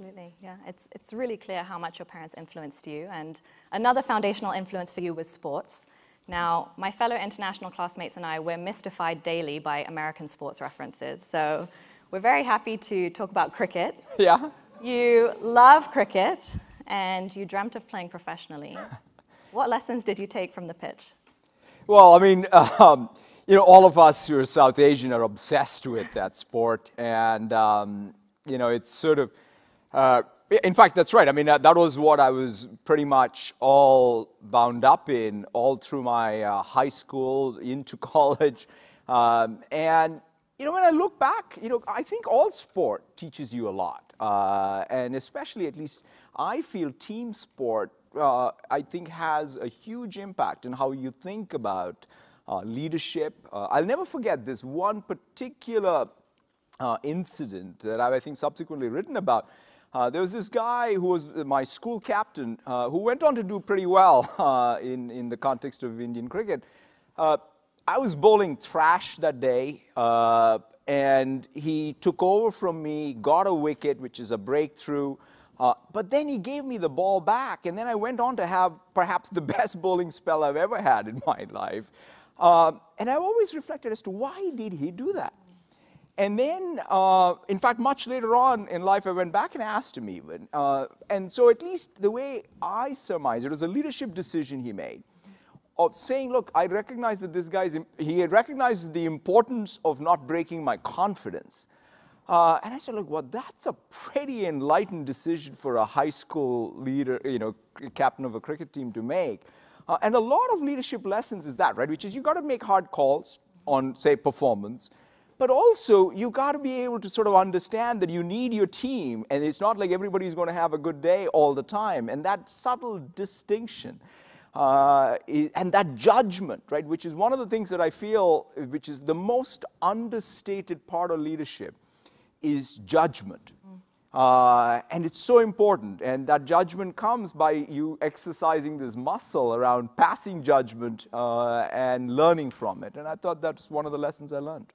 Absolutely, yeah. It's really clear how much your parents influenced you, and another foundational influence for you was sports. Now, my fellow international classmates and I were mystified daily by American sports references, so we're very happy to talk about cricket. Yeah. You love cricket, and you dreamt of playing professionally. What lessons did you take from the pitch? Well, I mean, you know, all of us who are South Asian are obsessed with that sport, and you know, it's sort of, in fact, that's right. I mean, that was what I was pretty much all bound up in all through my high school, into college, and you know, when I look back, you know, I think all sport teaches you a lot, and especially, at least I feel, team sport, I think, has a huge impact in how you think about leadership. I'll never forget this one particular incident that I've, I think, subsequently written about. There was this guy who was my school captain, who went on to do pretty well in the context of Indian cricket. I was bowling thrash that day, and he took over from me, got a wicket, which is a breakthrough. But then he gave me the ball back, and then I went on to have perhaps the best bowling spell I've ever had in my life. And I've always reflected as to why did he do that? And then, in fact, much later on in life, I went back and asked him even. And so at least the way I surmised, it was a leadership decision he made of saying, look, I recognize that this guy's, he had recognized the importance of not breaking my confidence. And I said, look, well, that's a pretty enlightened decision for a high school leader, you know, captain of a cricket team to make. And a lot of leadership lessons is that, right, which is you got to make hard calls on, say, performance, but also you got to be able to sort of understand that you need your team, and it's not like everybody's going to have a good day all the time, and that subtle distinction. And that judgment, right, which is one of the things that I feel, which is the most understated part of leadership, is judgment. And it's so important, and that judgment comes by you exercising this muscle around passing judgment and learning from it, and I thought that's one of the lessons I learned.